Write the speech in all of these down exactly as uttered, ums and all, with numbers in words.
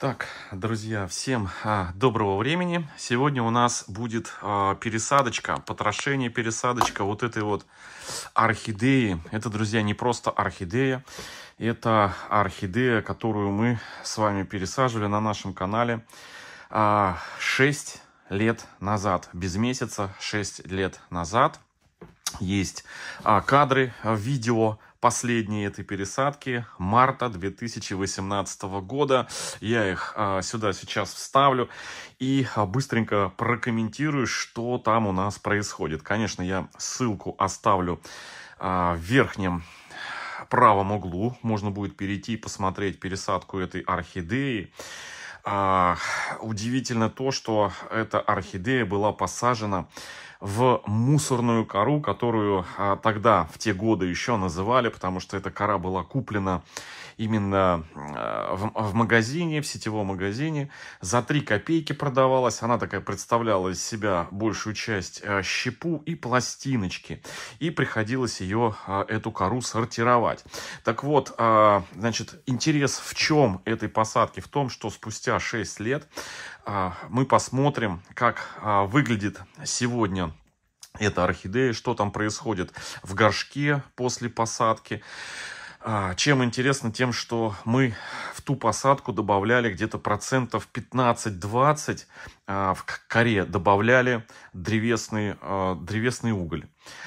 Так, друзья, всем а, доброго времени. Сегодня у нас будет а, пересадочка, потрошение, пересадочка вот этой вот орхидеи. Это, друзья, не просто орхидея. Это орхидея, которую мы с вами пересаживали на нашем канале а, шесть лет назад. Без месяца шесть лет назад. Есть а, кадры, видео последние этой пересадки марта две тысячи восемнадцатого года. Я их а, сюда сейчас вставлю и а, быстренько прокомментирую, что там у нас происходит. Конечно, я ссылку оставлю а, в верхнем правом углу. Можно будет перейти и посмотреть пересадку этой орхидеи. А, удивительно то, что эта орхидея была посажена в мусорную кору, которую а, тогда, в те годы, еще называли, потому что эта кора была куплена именно а, в, в магазине, в сетевом магазине. За три копейки продавалась. Она такая представляла из себя большую часть а, щепу и пластиночки. И приходилось ее, а, эту кору, сортировать. Так вот, а, значит, интерес в чем этой посадки? В том, что спустя шесть лет а, мы посмотрим, как а, выглядит сегодня эта орхидея, что там происходит в горшке после посадки. Чем интересно? Тем, что мы в ту посадку добавляли где-то процентов пятнадцать-двадцать, в коре добавляли древесный, древесный уголь.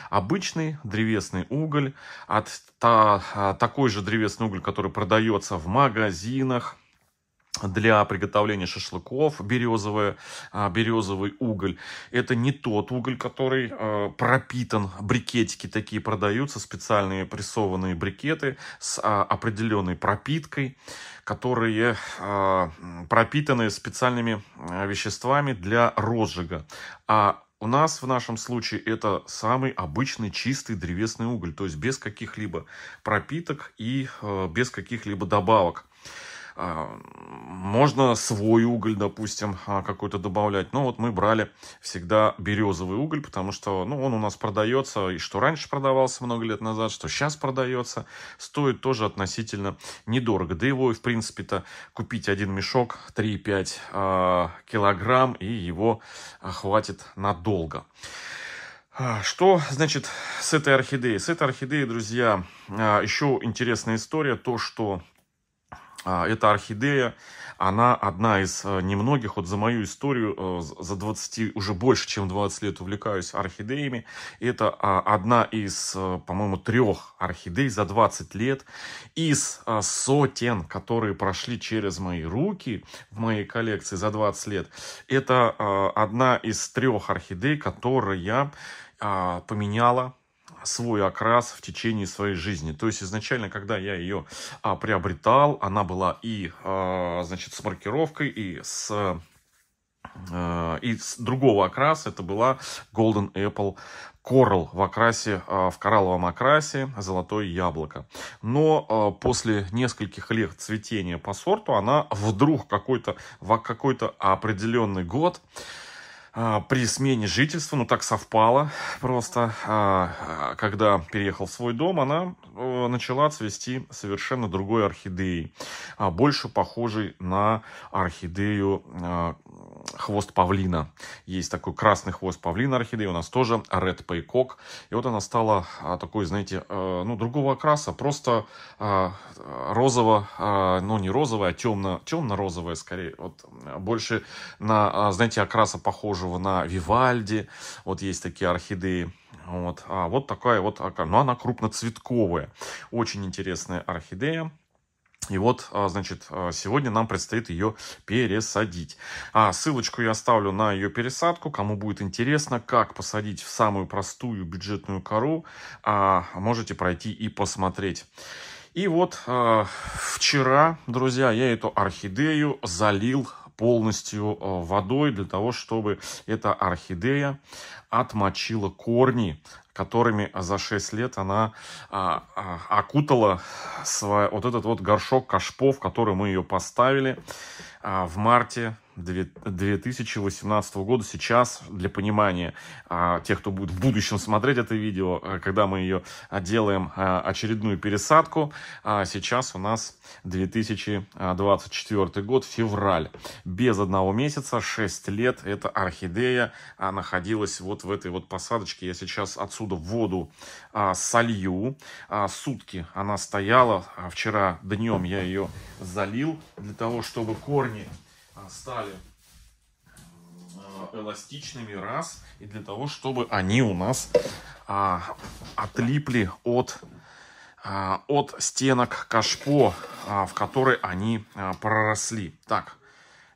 Обычный древесный уголь, от та, такой же древесный уголь, который продается в магазинах для приготовления шашлыков, березовый, березовый уголь. Это не тот уголь, который э, пропитан. Брикетики такие продаются, специальные прессованные брикеты с а, определенной пропиткой, которые э, пропитаны специальными веществами для розжига. А у нас в нашем случае это самый обычный чистый древесный уголь, то есть без каких-либо пропиток и э, без каких-либо добавок. Можно свой уголь, допустим, какой-то добавлять. Но вот мы брали всегда березовый уголь, потому что ну, он у нас продается. И что раньше продавался много лет назад, что сейчас продается. Стоит тоже относительно недорого. Да его, в принципе-то, купить один мешок три-пять килограмм, и его хватит надолго. Что, значит, с этой орхидеей? С этой орхидеей, друзья, еще интересная история. То, что... Эта орхидея, она одна из немногих, вот за мою историю, за двадцать, уже больше, чем двадцать лет увлекаюсь орхидеями. Это одна из, по-моему, трех орхидей за двадцать лет из сотен, которые прошли через мои руки в моей коллекции за двадцать лет. Это одна из трех орхидей, которая поменяла свой окрас в течение своей жизни. То есть изначально, когда я ее а, приобретал, она была и а, значит, с маркировкой, и с, а, и с другого окраса. Это была Golden Apple Coral в окрасе, а, в коралловом окрасе, золотое яблоко. Но а, после нескольких лет цветения по сорту она вдруг какой-то, в какой-то определенный год при смене жительства, ну так совпало просто, когда переехал в свой дом, она начала цвести совершенно другой орхидеей, больше похожей на орхидею хвост павлина. Есть такой красный хвост павлина орхидея, у нас тоже Red Paycock. И вот она стала такой, знаете, ну другого окраса, просто розово, ну не розовая, а темно, темно-розовая скорее. Вот больше на, знаете, окраса похожего на Вивальди. Вот есть такие орхидеи. Вот, а вот такая вот, но она крупноцветковая. Очень интересная орхидея. И вот, значит, сегодня нам предстоит ее пересадить. А ссылочку я оставлю на ее пересадку. Кому будет интересно, как посадить в самую простую бюджетную кору, можете пройти и посмотреть. И вот вчера, друзья, я эту орхидею залил полностью водой для того, чтобы эта орхидея отмочила корни, которыми за шесть лет она а, а, окутала свой, вот этот вот горшок кашпо, в который мы ее поставили а, в марте две тысячи восемнадцатого года. Сейчас, для понимания тех, кто будет в будущем смотреть это видео, когда мы ее делаем очередную пересадку, сейчас у нас две тысячи двадцать четвёртый год, февраль. Без одного месяца, шесть лет, эта орхидея находилась вот в этой вот посадочке. Я сейчас отсюда воду солью. Сутки она стояла. Вчера днем я ее залил для того, чтобы корни стали эластичными, раз, и для того, чтобы они у нас а, отлипли от, а, от стенок кашпо, а, в которой они а, проросли. Так,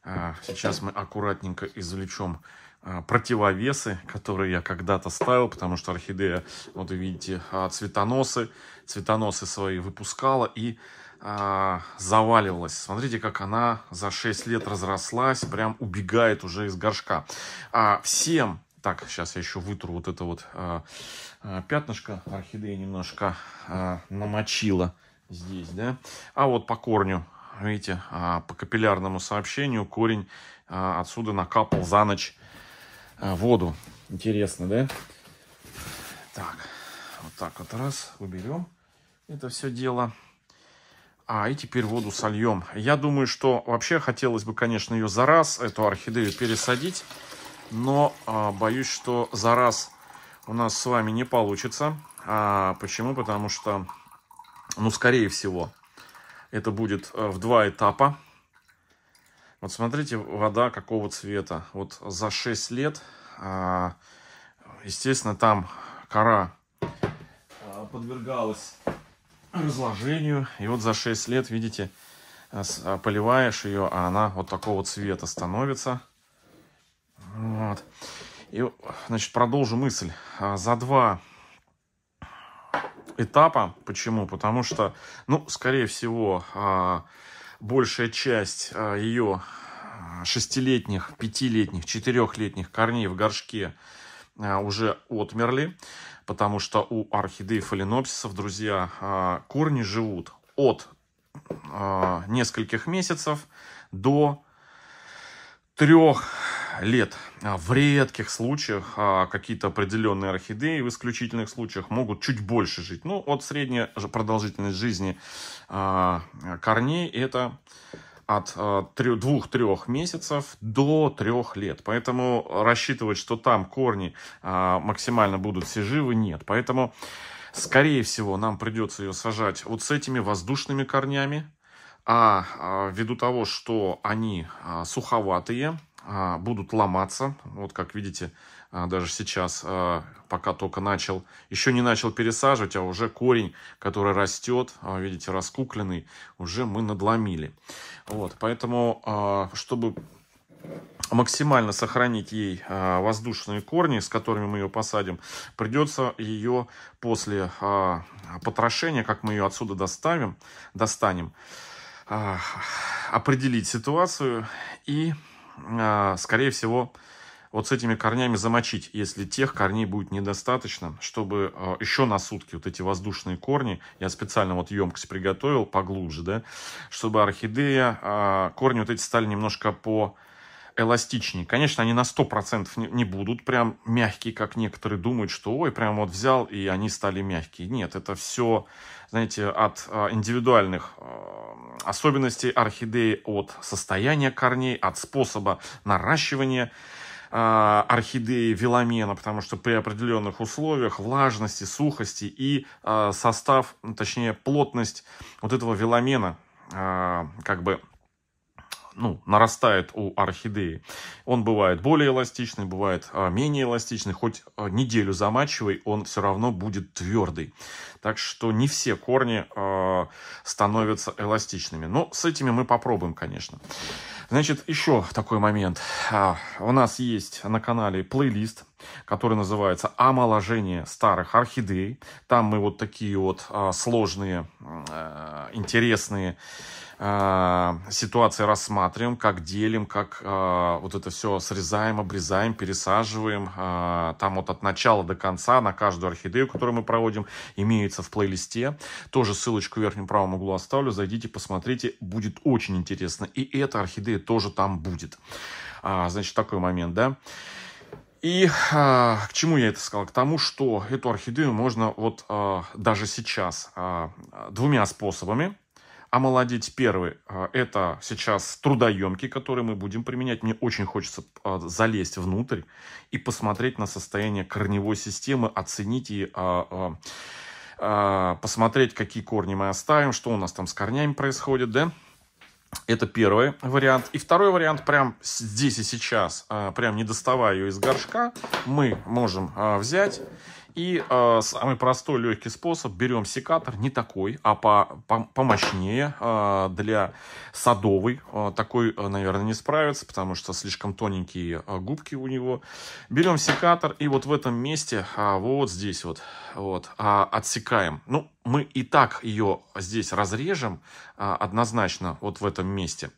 а, сейчас мы аккуратненько извлечем а, противовесы, которые я когда-то ставил, потому что орхидея, вот вы видите, а, цветоносы, цветоносы свои выпускала и заваливалась. Смотрите, как она за шесть лет разрослась, прям убегает уже из горшка. А всем... Так, сейчас я еще вытру вот это вот а, а, пятнышко. Орхидея немножко а, намочила здесь, да. А вот по корню, видите, а, по капиллярному сообщению корень а, отсюда накапал за ночь а, воду. Интересно, да? Так, вот так вот раз, уберем это все дело. А, и теперь воду сольем. Я думаю, что вообще хотелось бы, конечно, ее за раз, эту орхидею, пересадить. Но а, боюсь, что за раз у нас с вами не получится. А, почему? Потому что, ну, скорее всего, это будет в два этапа. Вот смотрите, вода какого цвета. Вот за шесть лет, а, естественно, там кора подвергалась разложению. И вот за шесть лет, видите, поливаешь ее, а она вот такого цвета становится. Вот. И, значит, продолжу мысль. За два этапа. Почему? Потому что, ну, скорее всего, большая часть ее шестилетних, пятилетних, четырехлетних корней в горшке уже отмерли, потому что у орхидей фаленопсисов, друзья, корни живут от нескольких месяцев до трех лет. В редких случаях какие-то определенные орхидеи, в исключительных случаях, могут чуть больше жить. Ну, от средней продолжительности жизни корней это... от двух-трех месяцев до трех лет. Поэтому рассчитывать, что там корни максимально будут все живы, нет. Поэтому, скорее всего, нам придется ее сажать вот с этими воздушными корнями. А ввиду того, что они суховатые, будут ломаться. Вот как видите, даже сейчас, пока только начал, еще не начал пересаживать, а уже корень, который растет, видите, раскукленный, уже мы надломили. Вот, поэтому, чтобы максимально сохранить ей воздушные корни, с которыми мы ее посадим, придется ее после потрошения, как мы ее отсюда доставим, достанем, определить ситуацию и, скорее всего, вот с этими корнями замочить, если тех корней будет недостаточно, чтобы еще на сутки вот эти воздушные корни, я специально вот емкость приготовил поглубже, да, чтобы орхидея, корни вот эти стали немножко поэластичнее. Конечно, они на сто процентов не будут прям мягкие, как некоторые думают, что ой, прям вот взял и они стали мягкие. Нет, это все, знаете, от индивидуальных особенностей орхидеи, от состояния корней, от способа наращивания орхидеи веломена, потому что при определенных условиях влажности, сухости и состав, точнее плотность вот этого веломена как бы, ну, нарастает у орхидеи. Он бывает более эластичный, бывает менее эластичный. Хоть неделю замачивай, он все равно будет твердый. Так что не все корни э, становятся эластичными. Но с этими мы попробуем, конечно. Значит, еще такой момент. У нас есть на канале плейлист который называется «Омоложение старых орхидей». Там мы вот такие вот а, сложные, а, интересные а, ситуации рассматриваем, как делим, как а, вот это все срезаем, обрезаем, пересаживаем. А, там вот от начала до конца на каждую орхидею, которую мы проводим, имеется в плейлисте. Тоже ссылочку в верхнем правом углу оставлю. Зайдите, посмотрите, будет очень интересно. И эта орхидея тоже там будет. А, значит, такой момент, да? И а, к чему я это сказал? К тому, что эту орхидею можно вот а, даже сейчас а, двумя способами омолодить. Первый а, – это сейчас трудоемки, которые мы будем применять. Мне очень хочется а, залезть внутрь и посмотреть на состояние корневой системы, оценить и а, а, а, посмотреть, какие корни мы оставим, что у нас там с корнями происходит, да? Это первый вариант. И второй вариант, прям здесь и сейчас, прям не доставая ее из горшка, мы можем взять. И самый простой, легкий способ. Берем секатор, не такой, а по, по, помощнее. Для садовой такой, наверное, не справится, потому что слишком тоненькие губки у него. Берем секатор и вот в этом месте, вот здесь вот, вот отсекаем. Ну, мы и так ее здесь разрежем однозначно вот в этом месте.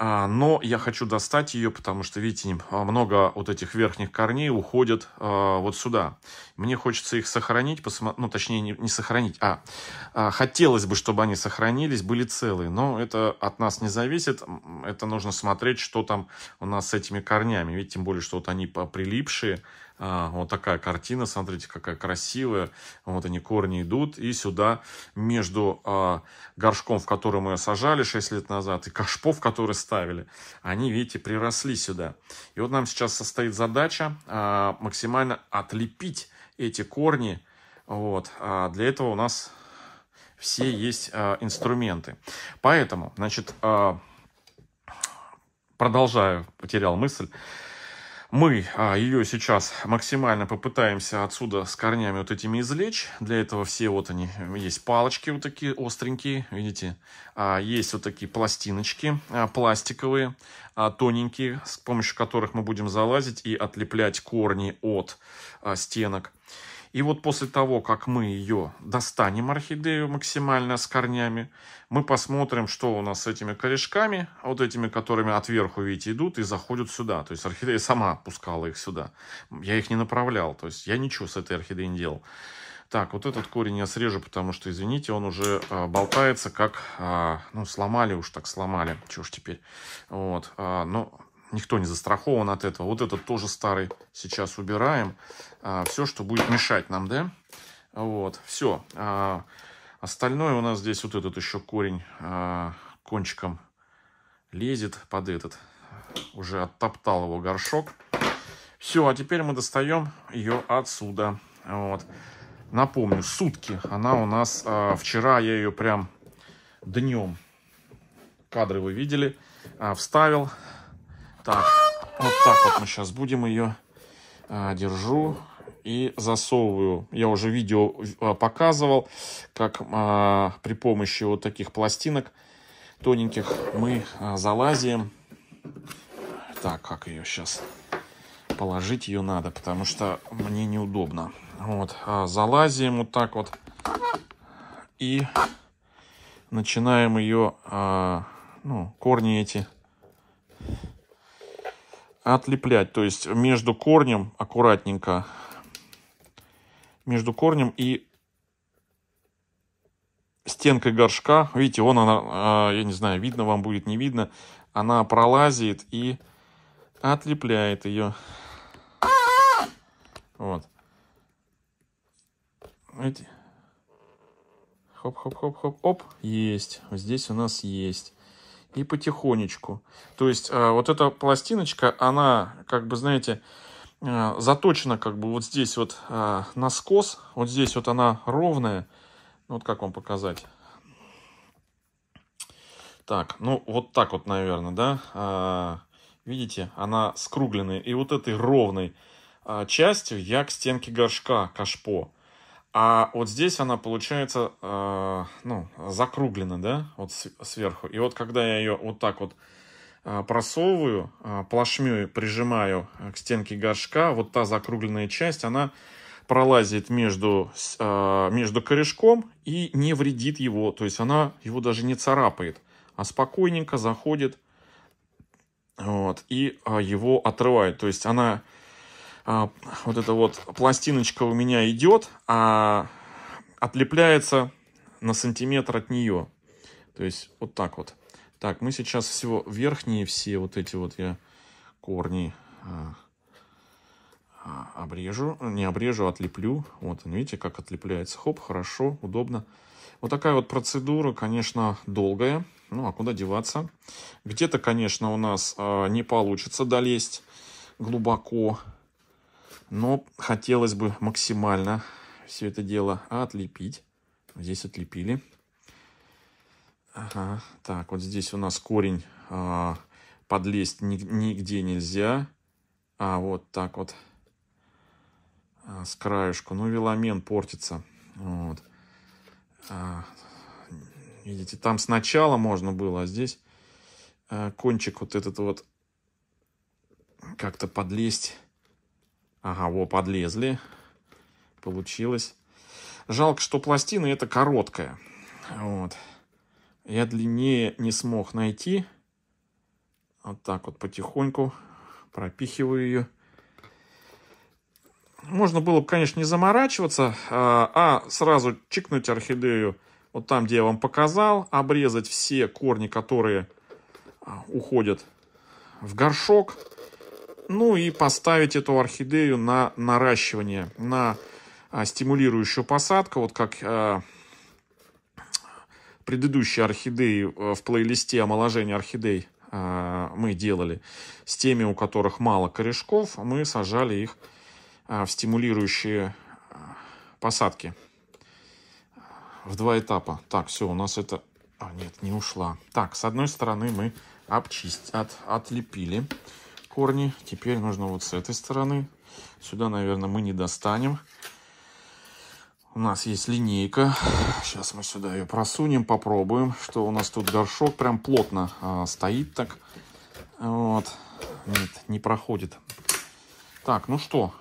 Но я хочу достать ее, потому что, видите, много вот этих верхних корней уходят вот сюда. Мне хочется их сохранить, посмо... ну, точнее, не, не сохранить, а хотелось бы, чтобы они сохранились, были целые. Но это от нас не зависит, это нужно смотреть, что там у нас с этими корнями. Ведь тем более, что вот они прилипшие. Вот такая картина, смотрите, какая красивая. Вот они, корни идут. И сюда между горшком, в который мы ее сажали шесть лет назад, и кашпо, в который ставили, они, видите, приросли сюда. И вот нам сейчас состоит задача максимально отлепить эти корни. Вот. А для этого у нас все есть инструменты. Поэтому, значит, продолжаю, потерял мысль. Мы ее сейчас максимально попытаемся отсюда с корнями вот этими извлечь. Для этого все вот они, есть палочки вот такие остренькие, видите. Есть вот такие пластиночки пластиковые, тоненькие, с помощью которых мы будем залазить и отлеплять корни от стенок. И вот после того, как мы ее достанем, орхидею, максимально с корнями, мы посмотрим, что у нас с этими корешками, вот этими, которыми отверху, видите, идут и заходят сюда. То есть орхидея сама пускала их сюда. Я их не направлял, то есть я ничего с этой орхидеей не делал. Так, вот этот корень я срежу, потому что, извините, он уже а, болтается, как... А, ну, сломали уж так, сломали. Чего ж теперь? Вот, а, ну... Никто не застрахован от этого. Вот этот тоже старый. Сейчас убираем. А, все, что будет мешать нам, да? Вот, все. А, остальное у нас здесь вот этот еще корень а, кончиком лезет под этот. Уже оттоптал его горшок. Все, а теперь мы достаем ее отсюда. Вот. Напомню, сутки. Она у нас... А, вчера я ее прям днем, кадры вы видели, а, вставил. Так, вот так вот мы сейчас будем ее а, держу и засовываю. Я уже видео а, показывал, как а, при помощи вот таких пластинок тоненьких мы а, залазим. Так, как ее сейчас положить, ее надо, потому что мне неудобно. Вот, а, залазим вот так вот и начинаем ее, а, ну, корни эти... отлеплять, то есть между корнем аккуратненько, между корнем и стенкой горшка, видите, вон она, я не знаю, видно вам будет, не видно, она пролазит и отлепляет ее. Вот. Видите? Хоп-хоп-хоп-хоп-оп. Есть. Здесь у нас есть. И потихонечку. То есть вот эта пластиночка, она, как бы, знаете, заточена как бы вот здесь вот на скос. Вот здесь вот она ровная. Вот как вам показать? Так, ну вот так вот, наверное, да? Видите, она скругленная. И вот этой ровной частью я к стенке горшка кашпо. А вот здесь она получается, э, ну, закруглена, да, вот сверху. И вот когда я ее вот так вот просовываю, плашмю прижимаю к стенке горшка. Вот та закругленная часть, она пролазит между, между корешком и не вредит его. То есть она его даже не царапает, а спокойненько заходит вот, и его отрывает. То есть она, вот эта вот пластиночка у меня идет, а отлепляется на сантиметр от нее. То есть вот так вот. Так, мы сейчас все верхние, все вот эти вот я корни обрежу. Не обрежу, отлеплю. Вот, видите, как отлепляется. Хоп, хорошо, удобно. Вот такая вот процедура, конечно, долгая. Ну, а куда деваться? Где-то, конечно, у нас не получится долезть глубоко. Но хотелось бы максимально все это дело отлепить. Здесь отлепили. Ага, так, вот здесь у нас корень а, подлезть нигде нельзя. А вот так вот а, с краешку. Ну, веломен портится. Вот. А, видите, там сначала можно было, а здесь а, кончик вот этот вот как-то подлезть. Ага, вот подлезли. Получилось. Жалко, что пластина это короткая. Вот. Я длиннее не смог найти. Вот так вот потихоньку пропихиваю ее. Можно было бы, конечно, не заморачиваться, а сразу чикнуть орхидею вот там, где я вам показал. Обрезать все корни, которые уходят в горшок. Ну и поставить эту орхидею на наращивание, на стимулирующую посадку. Вот как... Предыдущие орхидеи в плейлисте омоложения орхидей мы делали с теми, у которых мало корешков. Мы сажали их в стимулирующие посадки в два этапа. Так, все, у нас это... А, нет, не ушла. Так, с одной стороны мы обчист... От... отлепили корни. Теперь нужно вот с этой стороны. Сюда, наверное, мы не достанем. У нас есть линейка. Сейчас мы сюда ее просунем, попробуем, что у нас тут горшок прям плотно а, стоит так. Вот. Нет, не проходит. Так, ну что.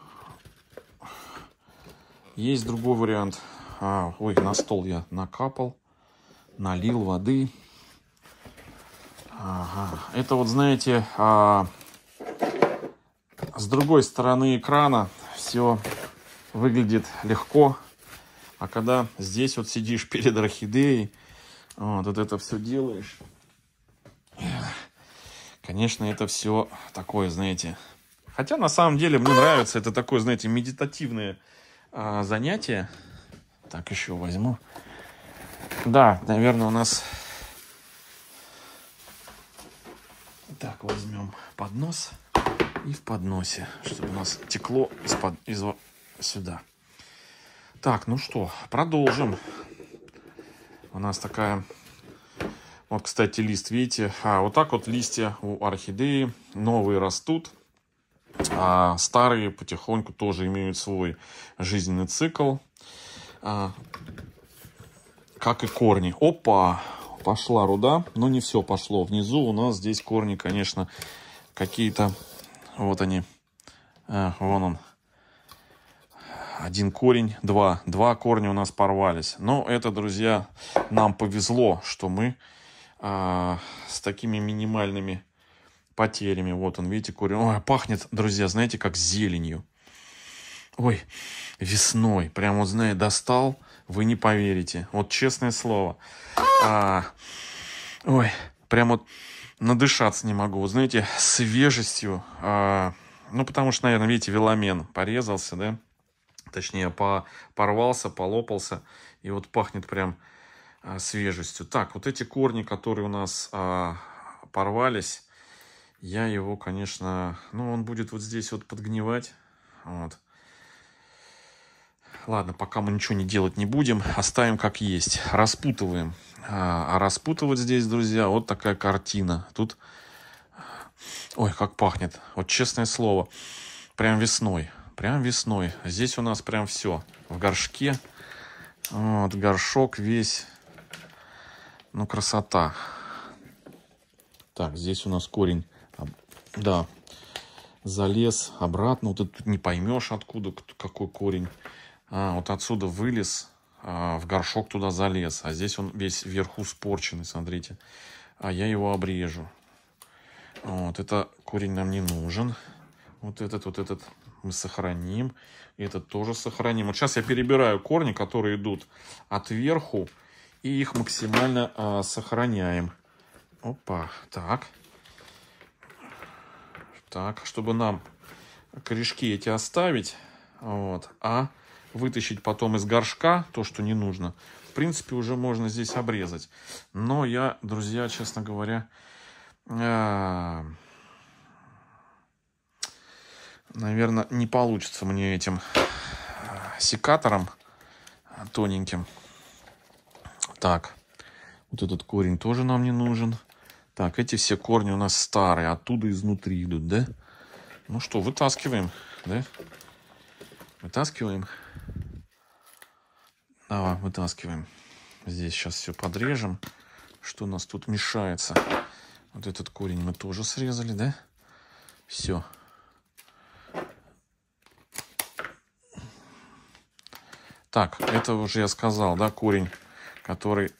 Есть другой вариант. А, ой, на стол я накапал. Налил воды. Ага. Это вот, знаете, а, с другой стороны экрана все выглядит легко. А когда здесь вот сидишь перед орхидеей, вот, вот это все делаешь, конечно, это все такое, знаете. Хотя, на самом деле, мне нравится. Это такое, знаете, медитативное а, занятие. Так, еще возьму. Да, наверное, у нас... Так, возьмем поднос. И в подносе, чтобы у нас текло из-под, из сюда. Так, ну что, продолжим. У нас такая... Вот, кстати, лист, видите? А, вот так вот листья у орхидеи. Новые растут. А старые потихоньку тоже имеют свой жизненный цикл. А, как и корни. Опа! Пошла руда. Но не все пошло. Внизу у нас здесь корни, конечно, какие-то... Вот они. А, вон он. Один корень, два. Два корня у нас порвались. Но это, друзья, нам повезло, что мы а, с такими минимальными потерями. Вот он, видите, корень. Ой, пахнет, друзья, знаете, как зеленью. Ой, весной. Прям вот, знаете, достал, вы не поверите. Вот честное слово. А, ой, прям вот надышаться не могу. Вот, знаете, свежестью. А, ну, потому что, наверное, видите, веломен порезался, да? Точнее, порвался, полопался. И вот пахнет прям свежестью. Так, вот эти корни, которые у нас а, порвались, я его, конечно... Ну, он будет вот здесь вот подгнивать. Вот. Ладно, пока мы ничего не делать не будем. Оставим как есть. Распутываем. А, а распутывать здесь, друзья, вот такая картина. Тут... Ой, как пахнет. Вот честное слово. Прям весной. Прям весной. Здесь у нас прям все в горшке. Вот горшок весь. Ну, красота. Так, здесь у нас корень, да, залез обратно. Вот это тут не поймешь, откуда, какой корень. А, вот отсюда вылез, а, в горшок туда залез. А здесь он весь вверху спорченный, смотрите. А я его обрежу. Вот, это корень нам не нужен. Вот этот, вот этот мы сохраним. Этот тоже сохраним. Вот сейчас я перебираю корни, которые идут отверху. И их максимально а, сохраняем. Опа, так. Так, чтобы нам корешки эти оставить, вот, а вытащить потом из горшка то, что не нужно, в принципе, уже можно здесь обрезать. Но я, друзья, честно говоря, наверное, не получится мне этим секатором тоненьким. Так, вот этот корень тоже нам не нужен. Так, эти все корни у нас старые, оттуда изнутри идут, да? Ну что, вытаскиваем, да? Вытаскиваем. Давай, вытаскиваем. Здесь сейчас все подрежем. Что у нас тут мешается? Вот этот корень мы тоже срезали, да? Все. Так, это уже я сказал, да, корень, который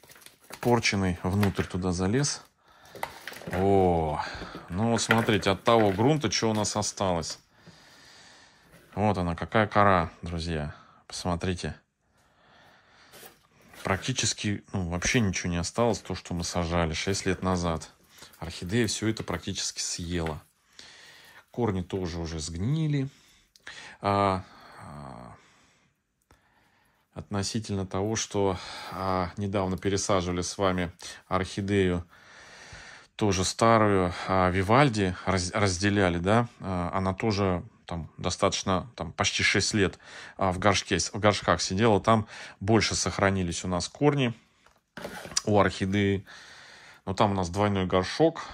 порченный, внутрь туда залез. О, ну вот смотрите, от того грунта, что у нас осталось. Вот она, какая кора, друзья. Посмотрите. Практически, ну, вообще ничего не осталось, то, что мы сажали шесть лет назад. Орхидея все это практически съела. Корни тоже уже сгнили. А, а, относительно того, что а, недавно пересаживали с вами орхидею, тоже старую, а, Вивальди раз, разделяли, да, а, она тоже там достаточно, там почти шесть лет а, в горшке, в горшках сидела, там больше сохранились у нас корни у орхидеи, но там у нас двойной горшок,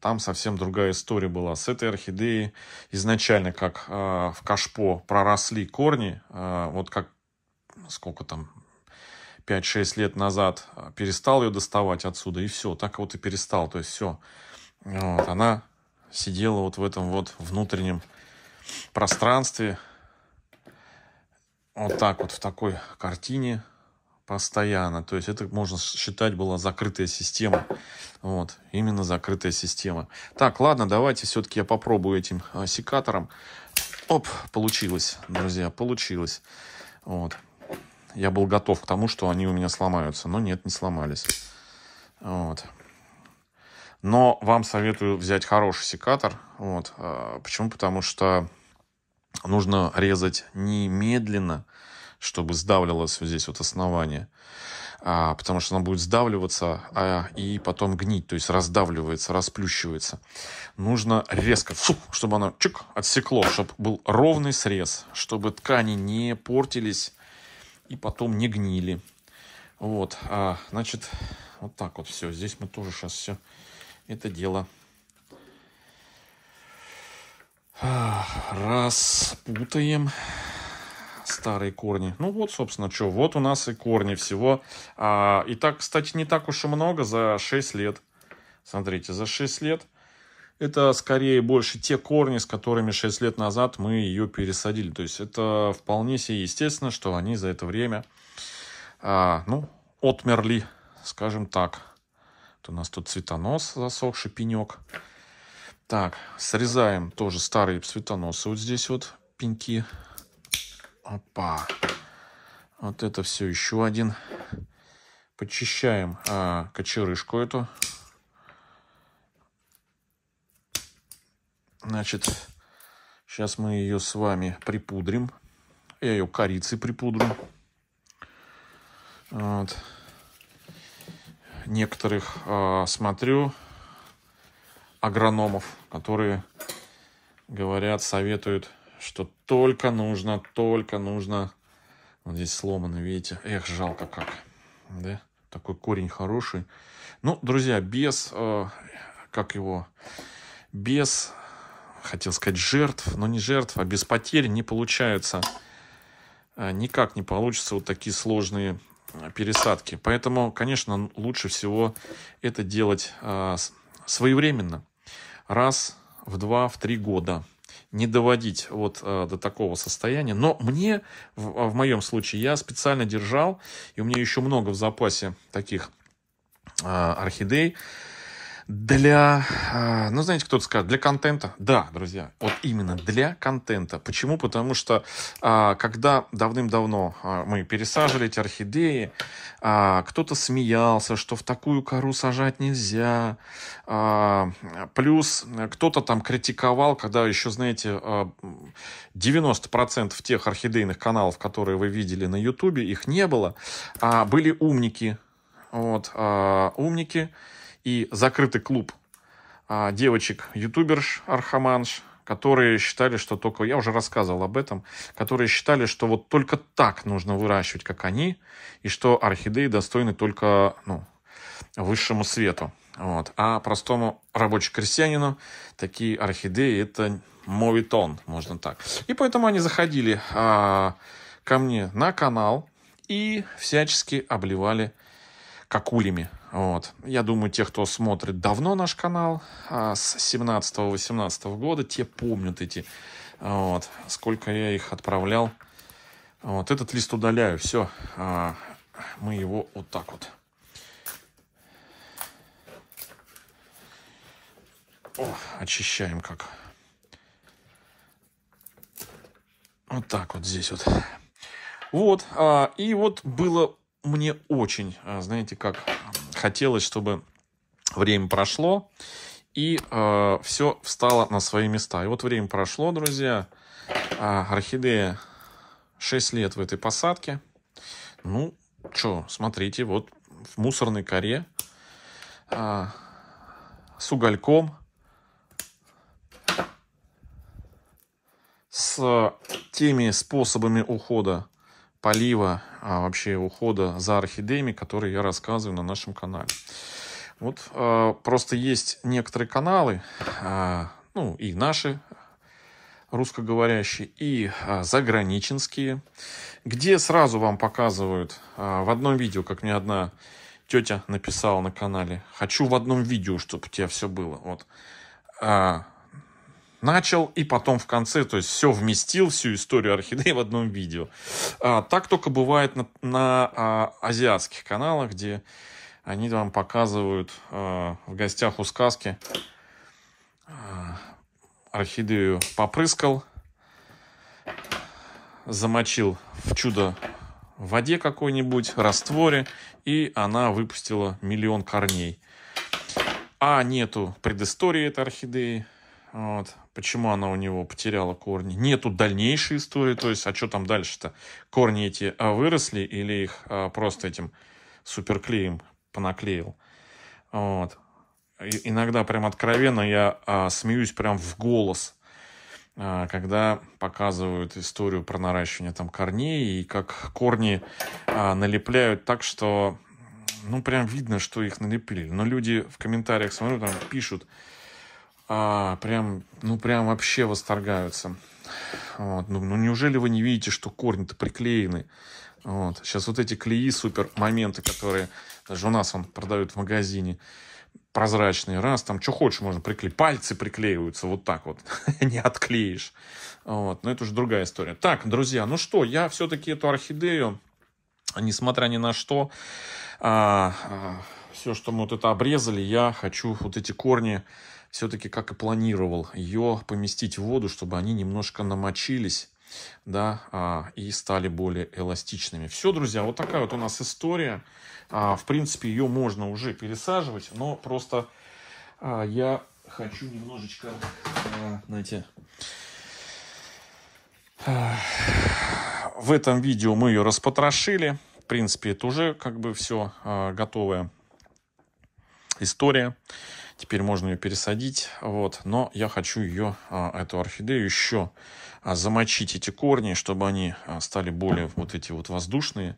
там совсем другая история была. С этой орхидеи изначально, как а, в кашпо проросли корни, а, вот как, сколько там, пять-шесть лет назад перестал ее доставать отсюда, и все, так вот и перестал, то есть все. Вот, она сидела вот в этом вот внутреннем пространстве, вот так вот в такой картине постоянно, то есть это, можно считать, была закрытая система, вот, именно закрытая система. Так, ладно, давайте все-таки я попробую этим секатором. Оп, получилось, друзья, получилось, вот. Я был готов к тому, что они у меня сломаются. Но нет, не сломались. Вот. Но вам советую взять хороший секатор. Вот. Почему? Потому что нужно резать немедленно, чтобы сдавливалось вот здесь вот основание. А, потому что оно будет сдавливаться а, и потом гнить. То есть раздавливается, расплющивается. Нужно резко, фу, чтобы оно чик, отсекло. Чтобы был ровный срез. Чтобы ткани не портились и потом не гнили. Вот, а, значит, вот так вот все. Здесь мы тоже сейчас все это дело распутаем. Старые корни. Ну вот, собственно, что. Вот у нас и корни всего. А, и так, кстати, не так уж и много за шесть лет. Смотрите, за шесть лет. Это скорее больше те корни, с которыми шесть лет назад мы ее пересадили. То есть это вполне себе естественно, что они за это время, а, ну, отмерли, скажем так. Вот у нас тут цветонос, засохший пенек. Так, срезаем тоже старые цветоносы. Вот здесь вот пеньки. Опа. Вот это все еще один. Почищаем а, кочерышку эту. Значит, сейчас мы ее с вами припудрим. Я ее корицей припудрю. Вот. Некоторых э, смотрю агрономов, которые говорят, советуют, что только нужно, только нужно. Вот здесь сломано, видите? Эх, жалко как. Да? Такой корень хороший. Ну, друзья, без, э, как его, без... хотел сказать жертв, но не жертв, а без потерь не получается, никак не получится вот такие сложные пересадки. Поэтому, конечно, лучше всего это делать своевременно, раз в два, в три года. Не доводить вот а, до такого состояния. Но мне, в, в моем случае, я специально держал, и у меня еще много в запасе таких а, орхидей. Для, ну знаете, кто-то скажет, для контента. Да, друзья, вот именно для контента. Почему? Потому что когда давным-давно мы пересаживали эти орхидеи, кто-то смеялся, что в такую кору сажать нельзя. Плюс кто-то там критиковал, когда еще, знаете, девяносто процентов тех орхидейных каналов, которые вы видели на ютубе, их не было. Были умники. Вот, умники. И закрытый клуб а, девочек-ютуберш, архаманш, которые считали, что только... Я уже рассказывал об этом. Которые считали, что вот только так нужно выращивать, как они. И что орхидеи достойны только ну, высшему свету. Вот. А простому рабоче-крестьянину такие орхидеи — это моветон, можно так. И поэтому они заходили а, ко мне на канал и всячески обливали какулями. Вот. Я думаю, те, кто смотрит давно наш канал, с семнадцатого-восемнадцатого года, те помнят эти, вот, сколько я их отправлял. Вот этот лист удаляю, все, мы его вот так вот. О, очищаем как. Вот так вот здесь вот. Вот, и вот было мне очень, знаете, как... Хотелось, чтобы время прошло и э, все встало на свои места. И вот время прошло, друзья. А, орхидея шесть лет в этой посадке. Ну, что, смотрите, вот в мусорной коре а, с угольком, с теми способами ухода, полива, а вообще ухода за орхидеями, которые я рассказываю на нашем канале. Вот э, просто есть некоторые каналы, э, ну и наши русскоговорящие, и э, заграничинские, где сразу вам показывают э, в одном видео, как мне одна тетя написала на канале, хочу в одном видео, чтобы у тебя все было. Вот. Э, Начал и потом в конце, то есть все вместил, всю историю орхидеи в одном видео. А, так только бывает на, на а, азиатских каналах, где они вам показывают а, в гостях у сказки а, орхидею попрыскал, замочил в чудо в воде какой-нибудь, растворе, и она выпустила миллион корней. А нету предыстории этой орхидеи. Вот. Почему она у него потеряла корни? Нету дальнейшей истории. То есть, а что там дальше-то? Корни эти а, выросли или их а, просто этим суперклеем понаклеил? Вот. И, иногда прям откровенно я а, смеюсь прям в голос, а, когда показывают историю про наращивание там корней и как корни а, налепляют так, что ну прям видно, что их налепили. Но люди в комментариях, смотрю, там пишут, А, прям, ну прям вообще восторгаются. Вот. Ну, ну неужели вы не видите, что корни-то приклеены? Вот. Сейчас вот эти клеи, супер моменты, которые даже у нас он продают в магазине, прозрачные, раз, там что хочешь можно приклеить. Пальцы приклеиваются вот так вот, не отклеишь. Вот. Но это уже другая история. Так, друзья, ну что, я все-таки эту орхидею, несмотря ни на что, а, а, все, что мы вот это обрезали, я хочу вот эти корни... Все-таки, как и планировал, ее поместить в воду, чтобы они немножко намочились, да, и стали более эластичными. Все, друзья, вот такая вот у нас история. В принципе, ее можно уже пересаживать, но просто я хочу немножечко, знаете, в этом видео мы ее распотрошили. В принципе, это уже как бы все готовая история. Теперь можно ее пересадить, вот. Но я хочу ее, эту орхидею, еще замочить эти корни, чтобы они стали более вот эти вот воздушные,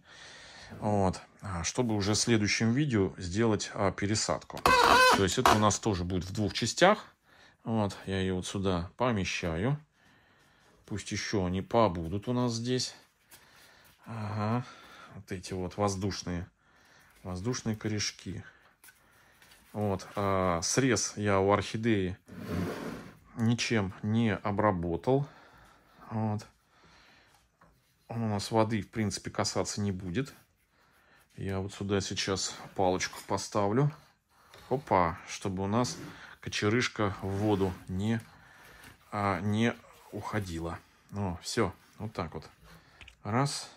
вот. Чтобы уже в следующем видео сделать пересадку. То есть это у нас тоже будет в двух частях. Вот, я ее вот сюда помещаю. Пусть еще они побудут у нас здесь. Ага. Вот эти вот воздушные, воздушные корешки. Вот. А срез я у орхидеи ничем не обработал. Вот. У нас воды, в принципе, касаться не будет. Я вот сюда сейчас палочку поставлю. Опа, чтобы у нас кочерышка в воду не, а, не уходила. Ну, все, вот так вот. Раз.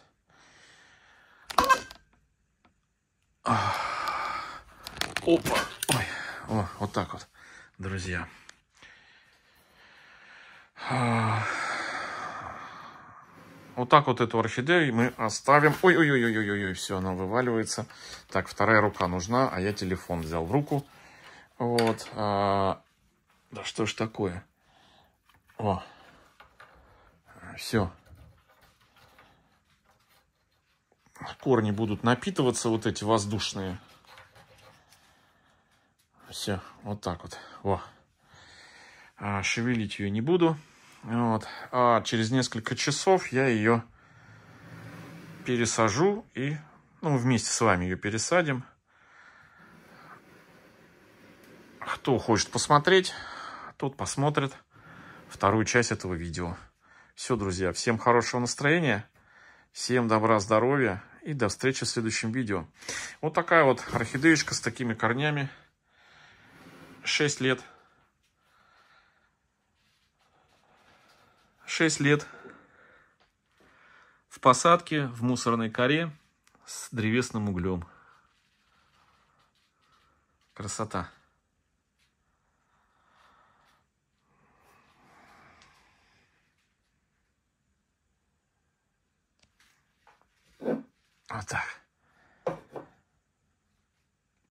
Опа. Ой. О, вот так вот, друзья. Вот так вот эту орхидею мы оставим. Ой-ой-ой-ой-ой-ой, все, она вываливается. Так, вторая рука нужна, а я телефон взял в руку. Вот. А, да что ж такое? О. Все. Корни будут напитываться, вот эти воздушные. Все, вот так вот. О. А, шевелить ее не буду. Вот. А через несколько часов я ее пересажу и, ну, вместе с вами ее пересадим. Кто хочет посмотреть, тот посмотрит вторую часть этого видео. Все, друзья, всем хорошего настроения, всем добра, здоровья и до встречи в следующем видео. Вот такая вот орхидеечка с такими корнями. шесть лет. шесть лет в посадке, в мусорной коре с древесным углем. Красота. Вот так.